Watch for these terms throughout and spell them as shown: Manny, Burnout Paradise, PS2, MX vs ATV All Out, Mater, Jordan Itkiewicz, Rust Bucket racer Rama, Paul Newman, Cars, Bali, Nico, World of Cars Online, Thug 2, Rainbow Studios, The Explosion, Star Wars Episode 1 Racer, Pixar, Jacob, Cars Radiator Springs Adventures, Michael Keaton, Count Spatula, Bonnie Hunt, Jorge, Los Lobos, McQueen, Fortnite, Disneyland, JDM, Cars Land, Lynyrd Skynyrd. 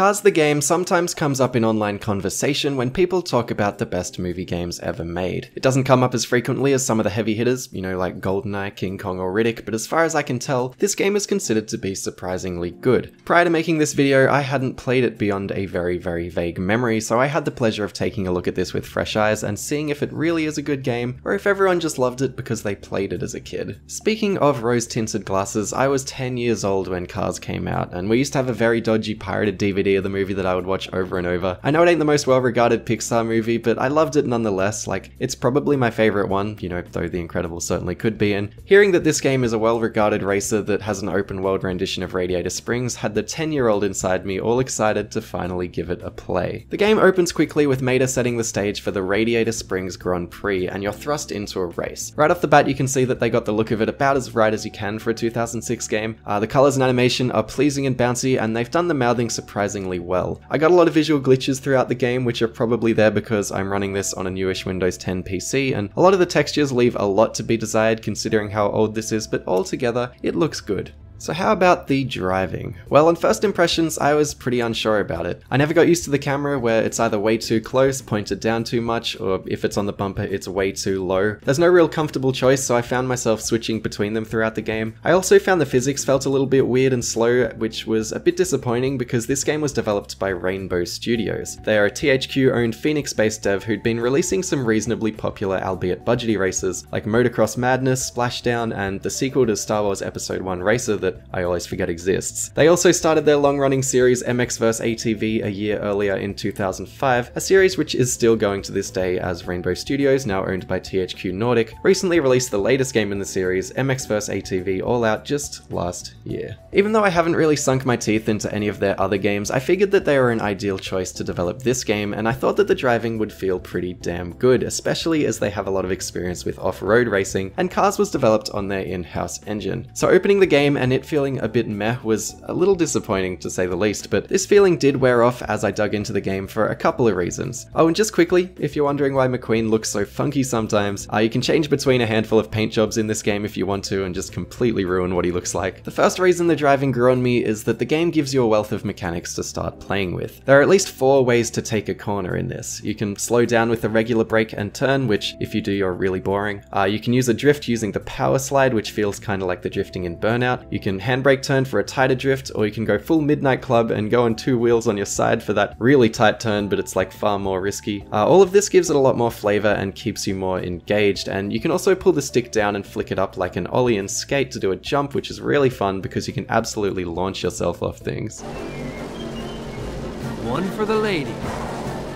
Cars the game sometimes comes up in online conversation when people talk about the best movie games ever made. It doesn't come up as frequently as some of the heavy hitters, you know, like GoldenEye, King Kong or Riddick, but as far as I can tell, this game is considered to be surprisingly good. Prior to making this video, I hadn't played it beyond a very vague memory, so I had the pleasure of taking a look at this with fresh eyes and seeing if it really is a good game, or if everyone just loved it because they played it as a kid. Speaking of rose-tinted glasses, I was 10 years old when Cars came out, and we used to have a very dodgy pirated DVD of the movie that I would watch over and over. I know it ain't the most well-regarded Pixar movie, but I loved it nonetheless. Like, it's probably my favourite one, you know, though The Incredibles certainly could be, and hearing that this game is a well-regarded racer that has an open-world rendition of Radiator Springs had the 10-year-old inside me all excited to finally give it a play. The game opens quickly with Mater setting the stage for the Radiator Springs Grand Prix, and you're thrust into a race. Right off the bat you can see that they got the look of it about as right as you can for a 2006 game. The colours and animation are pleasing and bouncy, and they've done the mouthing surprisingly well. I got a lot of visual glitches throughout the game, which are probably there because I'm running this on a newish Windows 10 PC, and a lot of the textures leave a lot to be desired considering how old this is, but altogether, it looks good. So how about the driving? Well, on first impressions, I was pretty unsure about it. I never got used to the camera, where it's either way too close, pointed down too much, or if it's on the bumper, it's way too low. There's no real comfortable choice, so I found myself switching between them throughout the game. I also found the physics felt a little bit weird and slow, which was a bit disappointing because this game was developed by Rainbow Studios. They are a THQ-owned Phoenix-based dev who'd been releasing some reasonably popular, albeit budgety, races like Motocross Madness, Splashdown, and the sequel to Star Wars Episode 1 Racer that I always forget exists. They also started their long-running series MX vs ATV a year earlier in 2005, a series which is still going to this day, as Rainbow Studios, now owned by THQ Nordic, recently released the latest game in the series, MX vs ATV All Out, just last year. Even though I haven't really sunk my teeth into any of their other games, I figured that they were an ideal choice to develop this game, and I thought that the driving would feel pretty damn good, especially as they have a lot of experience with off-road racing, and Cars was developed on their in-house engine. So opening the game and it feeling a bit meh was a little disappointing to say the least, but this feeling did wear off as I dug into the game for a couple of reasons. Oh, and just quickly, if you're wondering why McQueen looks so funky sometimes, you can change between a handful of paint jobs in this game if you want to and just completely ruin what he looks like. The first reason the driving grew on me is that the game gives you a wealth of mechanics to start playing with. There are at least 4 ways to take a corner in this. You can slow down with the regular brake and turn, which if you do you're really boring. You can use a drift using the power slide, which feels kinda like the drifting in Burnout. You can handbrake turn for a tighter drift, or you can go full Midnight Club and go on 2 wheels on your side for that really tight turn, but it's like far more risky. All of this gives it a lot more flavor and keeps you more engaged, and you can also pull the stick down and flick it up like an ollie and skate to do a jump, which is really fun because you can absolutely launch yourself off things. One for the lady.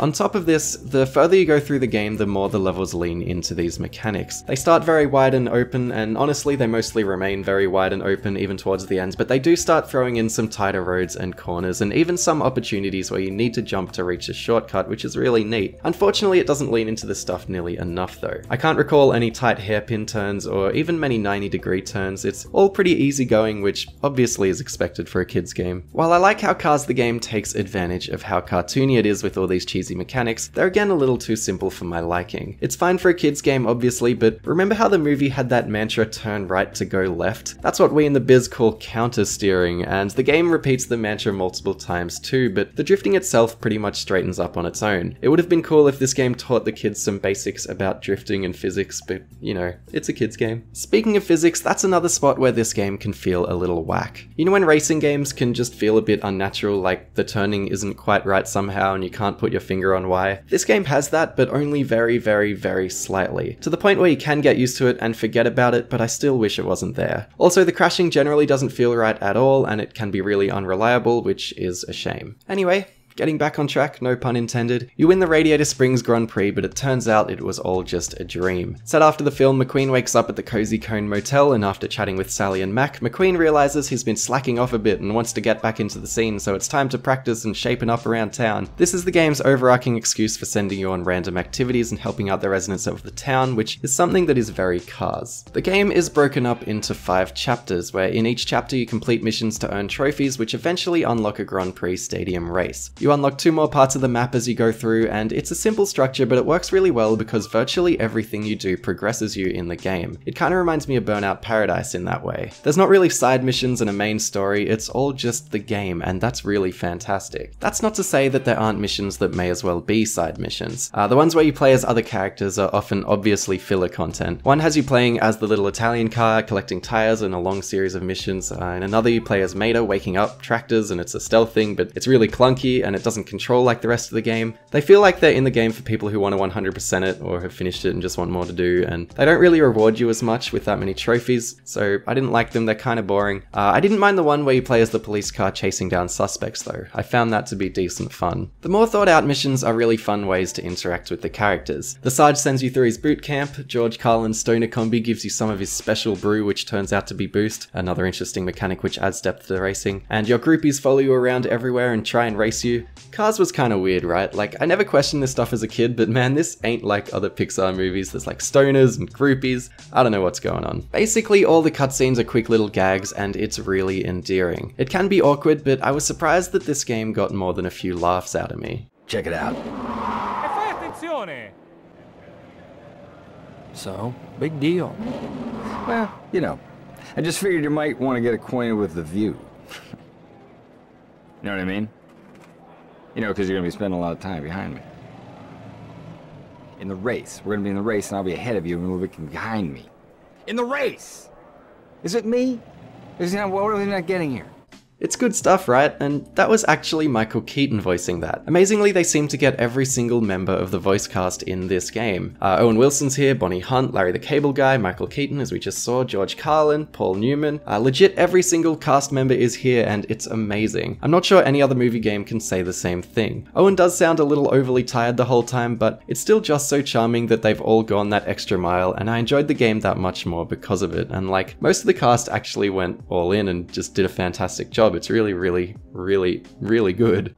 On top of this, the further you go through the game, the more the levels lean into these mechanics. They start very wide and open, and honestly they mostly remain very wide and open even towards the end, but they do start throwing in some tighter roads and corners, and even some opportunities where you need to jump to reach a shortcut, which is really neat. Unfortunately, it doesn't lean into this stuff nearly enough though. I can't recall any tight hairpin turns or even many 90-degree turns. It's all pretty easygoing, which obviously is expected for a kid's game. While I like how Cars the game takes advantage of how cartoony it is with all these cheesy mechanics, they're again a little too simple for my liking. It's fine for a kid's game obviously, but remember how the movie had that mantra, turn right to go left? That's what we in the biz call counter steering, and the game repeats the mantra multiple times too, but the drifting itself pretty much straightens up on its own. It would have been cool if this game taught the kids some basics about drifting and physics, but you know, it's a kid's game. Speaking of physics, that's another spot where this game can feel a little whack. You know when racing games can just feel a bit unnatural, like the turning isn't quite right somehow and you can't put your finger on why? This game has that, but only very slightly, to the point where you can get used to it and forget about it, but I still wish it wasn't there. Also, the crashing generally doesn't feel right at all, and it can be really unreliable, which is a shame. Anyway, getting back on track, no pun intended, you win the Radiator Springs Grand Prix, but it turns out it was all just a dream. Set after the film, McQueen wakes up at the Cozy Cone Motel, and after chatting with Sally and Mac, McQueen realizes he's been slacking off a bit and wants to get back into the scene, so it's time to practice and shaping up around town. This is the game's overarching excuse for sending you on random activities and helping out the residents of the town, which is something that is very Cars. The game is broken up into 5 chapters, where in each chapter you complete missions to earn trophies, which eventually unlock a Grand Prix stadium race. You unlock two more parts of the map as you go through, and it's a simple structure, but it works really well because virtually everything you do progresses you in the game. It kind of reminds me of Burnout Paradise in that way. There's not really side missions and a main story, it's all just the game, and that's really fantastic. That's not to say that there aren't missions that may as well be side missions. The ones where you play as other characters are often obviously filler content. One has you playing as the little Italian car, collecting tires in a long series of missions, and another you play as Mater, waking up tractors, and it's a stealth thing, but it's really clunky, and it doesn't control like the rest of the game. They feel like they're in the game for people who want to 100% it or have finished it and just want more to do, and they don't really reward you as much with that many trophies, so I didn't like them, they're kind of boring. I didn't mind the one where you play as the police car chasing down suspects though. I found that to be decent fun. The more thought out missions are really fun ways to interact with the characters. The Sarge sends you through his boot camp, George Carlin's stoner combi gives you some of his special brew which turns out to be boost, another interesting mechanic which adds depth to the racing, and your groupies follow you around everywhere and try and race you. Cars was kind of weird, right? Like, I never questioned this stuff as a kid, but man, this ain't like other Pixar movies. There's like stoners and groupies. I don't know what's going on. Basically, all the cutscenes are quick little gags and it's really endearing. It can be awkward, but I was surprised that this game got more than a few laughs out of me. Check it out. So, big deal. Well, you know, I just figured you might want to get acquainted with the view. You know what I mean? You know, because you're going to be spending a lot of time behind me. In the race. We're going to be in the race and I'll be ahead of you and you'll be behind me. In the race! Is it me? Is it not, what are we not getting here? It's good stuff, right? And that was actually Michael Keaton voicing that. Amazingly, they seem to get every single member of the voice cast in this game. Owen Wilson's here, Bonnie Hunt, Larry the Cable Guy, Michael Keaton, as we just saw, George Carlin, Paul Newman. Legit every single cast member is here and it's amazing. I'm not sure any other movie game can say the same thing. Owen does sound a little overly tired the whole time, but it's still just so charming that they've all gone that extra mile and I enjoyed the game that much more because of it. And like, most of the cast actually went all in and just did a fantastic job. It's really good.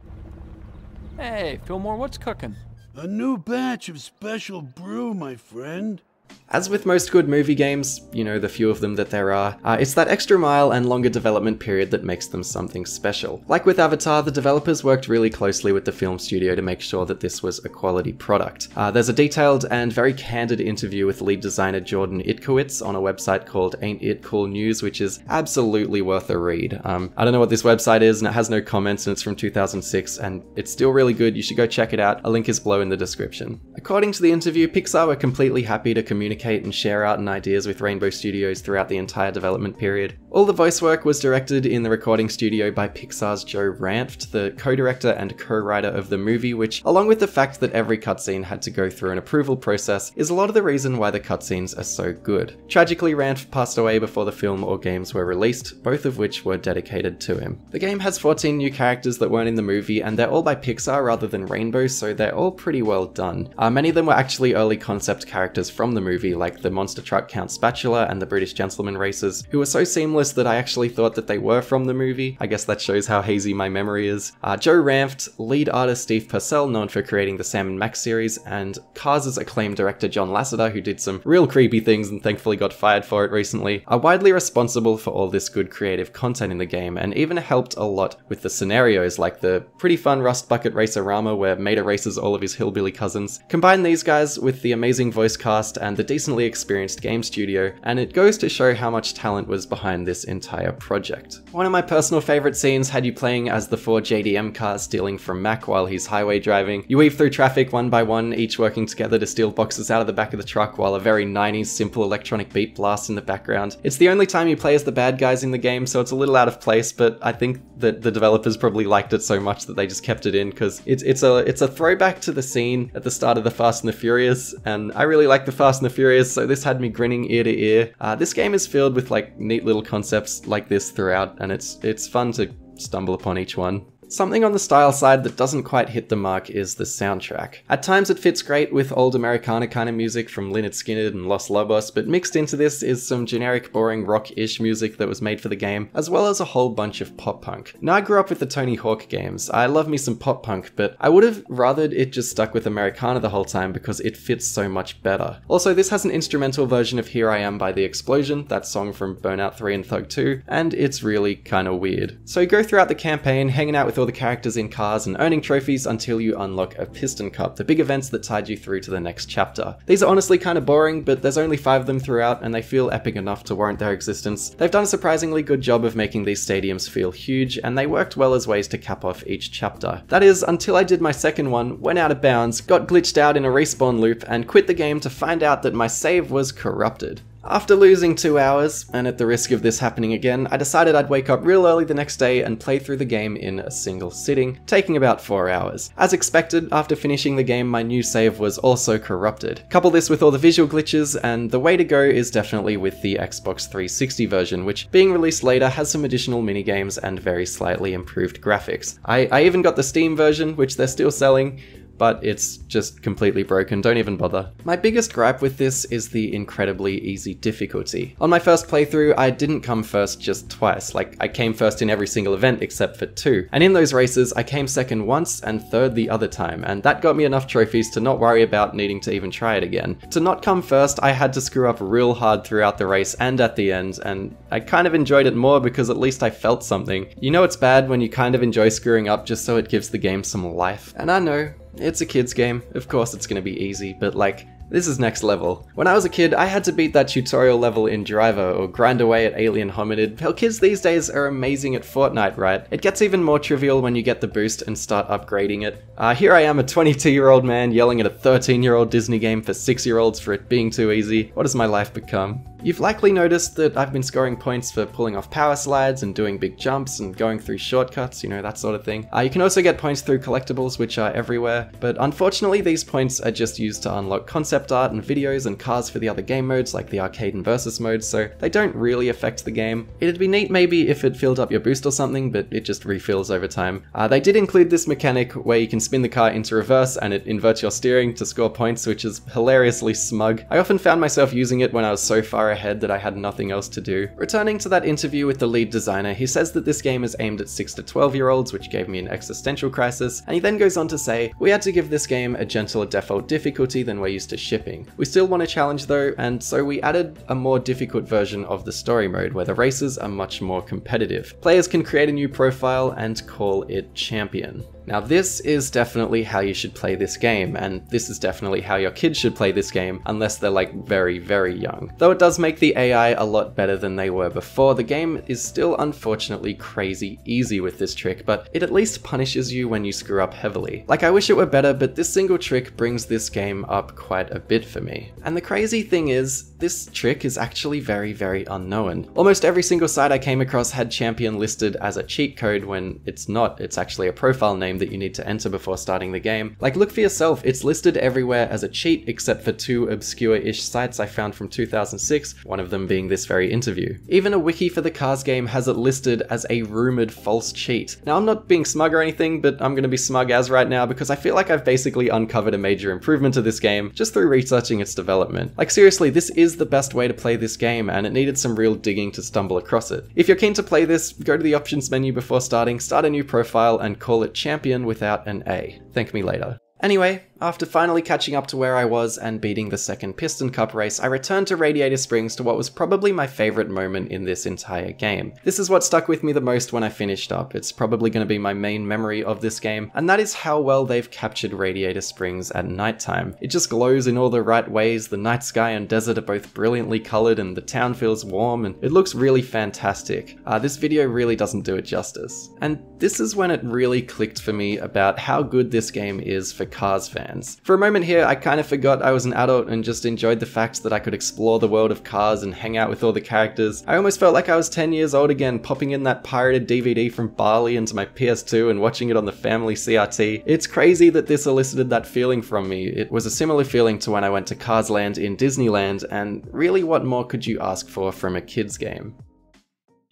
Hey, Fillmore, what's cooking? A new batch of special brew, my friend. As with most good movie games, you know, the few of them that there are, it's that extra mile and longer development period that makes them something special. Like with Avatar, the developers worked really closely with the film studio to make sure that this was a quality product. There's a detailed and very candid interview with lead designer Jordan Itkiewicz on a website called Ain't It Cool News, which is absolutely worth a read. I don't know what this website is and it has no comments and it's from 2006 and it's still really good. You should go check it out. A link is below in the description. According to the interview, Pixar were completely happy to communicate and share out and ideas with Rainbow Studios throughout the entire development period. All the voice work was directed in the recording studio by Pixar's Joe Ranft, the co-director and co-writer of the movie, which, along with the fact that every cutscene had to go through an approval process, is a lot of the reason why the cutscenes are so good. Tragically, Ranft passed away before the film or games were released, both of which were dedicated to him. The game has 14 new characters that weren't in the movie, and they're all by Pixar rather than Rainbow, so they're all pretty well done. Many of them were actually early concept characters from the movie, like the monster truck Count Spatula and the British gentleman racers, who were so seamless that I actually thought that they were from the movie. I guess that shows how hazy my memory is. Joe Ranft, lead artist Steve Purcell, known for creating the Sam & Max series, and Cars' acclaimed director John Lasseter, who did some real creepy things and thankfully got fired for it recently, are widely responsible for all this good creative content in the game, and even helped a lot with the scenarios, like the pretty fun Rust Bucket Racer Rama where Mater races all of his hillbilly cousins. Combine these guys with the amazing voice cast and the decently experienced game studio, and it goes to show how much talent was behind this entire project. One of my personal favourite scenes had you playing as the four JDM cars stealing from Mac while he's highway driving. You weave through traffic one by one, each working together to steal boxes out of the back of the truck while a very 90s simple electronic beat blasts in the background. It's the only time you play as the bad guys in the game, so it's a little out of place, but I think that the developers probably liked it so much that they just kept it in, because it's a throwback to the scene at the start of the Fast and the Furious, and I really like the Fast and the Furious, so this had me grinning ear to ear. This game is filled with like neat little concepts like this throughout, and it's fun to stumble upon each one. Something on the style side that doesn't quite hit the mark is the soundtrack. At times it fits great with old Americana kind of music from Lynyrd Skynyrd and Los Lobos, but mixed into this is some generic boring rock-ish music that was made for the game, as well as a whole bunch of pop-punk. Now, I grew up with the Tony Hawk games. I love me some pop-punk, but I would've rathered it just stuck with Americana the whole time because it fits so much better. Also, this has an instrumental version of Here I Am by The Explosion, that song from Burnout 3 and Thug 2, and it's really kinda weird. So you go throughout the campaign, hanging out with all the characters in Cars and earning trophies until you unlock a Piston Cup, the big events that tide you through to the next chapter. These are honestly kind of boring, but there's only 5 of them throughout and they feel epic enough to warrant their existence. They've done a surprisingly good job of making these stadiums feel huge, and they worked well as ways to cap off each chapter. That is, until I did my second one, went out of bounds, got glitched out in a respawn loop, and quit the game to find out that my save was corrupted. After losing 2 hours, and at the risk of this happening again, I decided I'd wake up real early the next day and play through the game in a single sitting, taking about 4 hours. As expected, after finishing the game my new save was also corrupted. Couple this with all the visual glitches, and the way to go is definitely with the Xbox 360 version, which being released later has some additional minigames and very slightly improved graphics. I even got the Steam version, which they're still selling, but it's just completely broken, don't even bother. My biggest gripe with this is the incredibly easy difficulty. On my first playthrough, I didn't come first just twice, like I came first in every single event except for 2, and in those races I came second once and third the other time, and that got me enough trophies to not worry about needing to even try it again. To not come first, I had to screw up real hard throughout the race and at the end, and I kind of enjoyed it more because at least I felt something. You know it's bad when you kind of enjoy screwing up just so it gives the game some life, and I know, it's a kid's game, of course it's gonna be easy, but like, this is next level. When I was a kid, I had to beat that tutorial level in Driver or grind away at Alien Hominid. Hell, kids these days are amazing at Fortnite, right? It gets even more trivial when you get the boost and start upgrading it. Here I am, a 22-year-old man yelling at a 13-year-old Disney game for 6-year-olds for it being too easy. What has my life become? You've likely noticed that I've been scoring points for pulling off power slides and doing big jumps and going through shortcuts, you know, that sort of thing. You can also get points through collectibles, which are everywhere, but unfortunately these points are just used to unlock concept art and videos and cars for the other game modes like the arcade and versus modes, so they don't really affect the game. It'd be neat maybe if it filled up your boost or something, but it just refills over time. They did include this mechanic where you can spin the car into reverse and it inverts your steering to score points, which is hilariously smug. I often found myself using it when I was so far ahead that I had nothing else to do. Returning to that interview with the lead designer, he says that this game is aimed at 6 to 12-year-olds, which gave me an existential crisis, and he then goes on to say, "We had to give this game a gentler default difficulty than we're used to shipping. We still want a challenge though, and so we added a more difficult version of the story mode where the races are much more competitive. Players can create a new profile and call it Champion." Now this is definitely how you should play this game, and this is definitely how your kids should play this game, unless they're like very, very young. Though it does make the AI a lot better than they were before, the game is still unfortunately crazy easy with this trick, but it at least punishes you when you screw up heavily. Like, I wish it were better, but this single trick brings this game up quite a bit for me. And the crazy thing is, this trick is actually very, very unknown. Almost every single site I came across had Champion listed as a cheat code when it's not, it's actually a profile name that you need to enter before starting the game. Like, look for yourself, it's listed everywhere as a cheat except for 2 obscure-ish sites I found from 2006, one of them being this very interview. Even a wiki for the Cars game has it listed as a rumored false cheat. Now I'm not being smug or anything, but I'm gonna be smug as right now because I feel like I've basically uncovered a major improvement to this game just through researching its development. Like seriously, this is the best way to play this game and it needed some real digging to stumble across it. If you're keen to play this, go to the options menu before starting, start a new profile and call it Champion without an A. Thank me later. Anyway, after finally catching up to where I was and beating the second Piston Cup race, I returned to Radiator Springs to what was probably my favourite moment in this entire game. This is what stuck with me the most when I finished up. It's probably going to be my main memory of this game, and that is how well they've captured Radiator Springs at nighttime. It just glows in all the right ways, the night sky and desert are both brilliantly coloured and the town feels warm and it looks really fantastic. This video really doesn't do it justice. And this is when it really clicked for me about how good this game is for Cars fans. For a moment here, I kind of forgot I was an adult and just enjoyed the fact that I could explore the world of Cars and hang out with all the characters. I almost felt like I was 10 years old again, popping in that pirated DVD from Bali into my PS2 and watching it on the family CRT. It's crazy that this elicited that feeling from me. It was a similar feeling to when I went to Cars Land in Disneyland, and really what more could you ask for from a kid's game?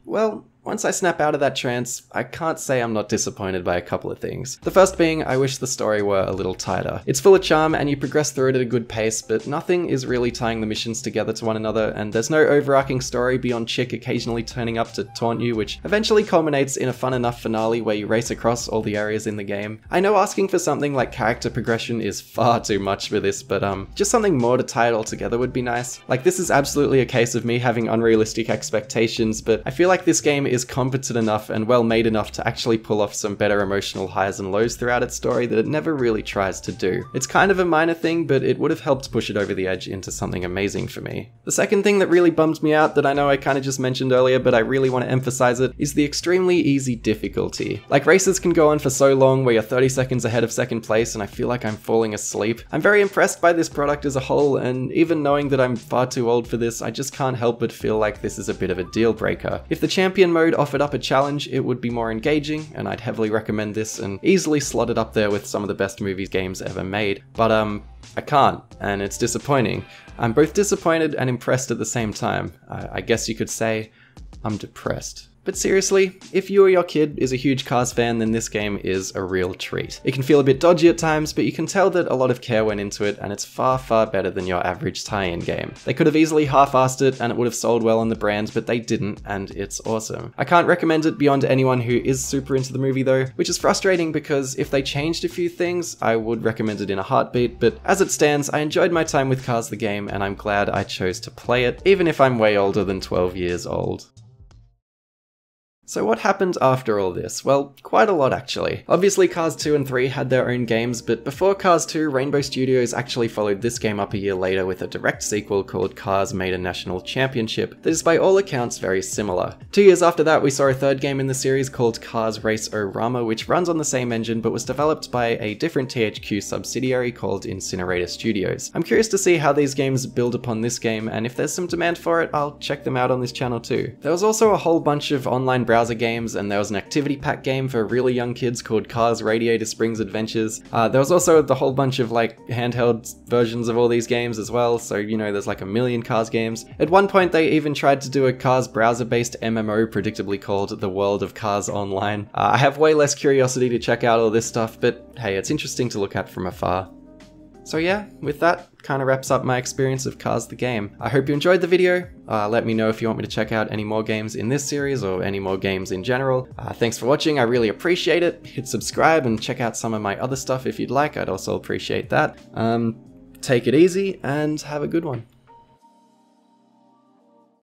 Well, once I snap out of that trance, I can't say I'm not disappointed by a couple of things. The first being, I wish the story were a little tighter. It's full of charm and you progress through it at a good pace, but nothing is really tying the missions together to one another, and there's no overarching story beyond Chick occasionally turning up to taunt you, which eventually culminates in a fun enough finale where you race across all the areas in the game. I know asking for something like character progression is far too much for this, but just something more to tie it all together would be nice. Like, this is absolutely a case of me having unrealistic expectations, but I feel like this game is is competent enough and well made enough to actually pull off some better emotional highs and lows throughout its story that it never really tries to do. It's kind of a minor thing, but it would have helped push it over the edge into something amazing for me. The second thing that really bummed me out, that I know I kind of just mentioned earlier, but I really want to emphasize it, is the extremely easy difficulty. Like, races can go on for so long where you're 30 seconds ahead of second place and I feel like I'm falling asleep. I'm very impressed by this product as a whole, and even knowing that I'm far too old for this, I just can't help but feel like this is a bit of a deal breaker. If the champion mode offered up a challenge, it would be more engaging, and I'd heavily recommend this and easily slot it up there with some of the best movies games ever made. But I can't, and it's disappointing. I'm both disappointed and impressed at the same time. I guess you could say I'm depressed. But seriously, if you or your kid is a huge Cars fan, then this game is a real treat. It can feel a bit dodgy at times, but you can tell that a lot of care went into it, and it's far, far better than your average tie-in game. They could have easily half-assed it, and it would have sold well on the brand, but they didn't, and it's awesome. I can't recommend it beyond anyone who is super into the movie though, which is frustrating because if they changed a few things, I would recommend it in a heartbeat, but as it stands, I enjoyed my time with Cars the game, and I'm glad I chose to play it, even if I'm way older than 12 years old. So what happened after all this? Well, quite a lot actually. Obviously Cars 2 and 3 had their own games, but before Cars 2, Rainbow Studios actually followed this game up a year later with a direct sequel called Cars Made a National Championship that is by all accounts very similar. 2 years after that we saw a third game in the series called Cars Racer Rama, which runs on the same engine but was developed by a different THQ subsidiary called Incinerator Studios. I'm curious to see how these games build upon this game, and if there's some demand for it, I'll check them out on this channel too. There was also a whole bunch of online browser games, and there was an activity pack game for really young kids called Cars Radiator Springs Adventures. There was also the whole bunch of like handheld versions of all these games as well, so you know there's like a million Cars games. At one point they even tried to do a Cars browser based MMO predictably called The World of Cars Online. I have way less curiosity to check out all this stuff, but hey, it's interesting to look at from afar. So yeah, with that kind of wraps up my experience of Cars the game. I hope you enjoyed the video. Let me know if you want me to check out any more games in this series or any more games in general. Thanks for watching, I really appreciate it. Hit subscribe and check out some of my other stuff if you'd like, I'd also appreciate that. Take it easy and have a good one.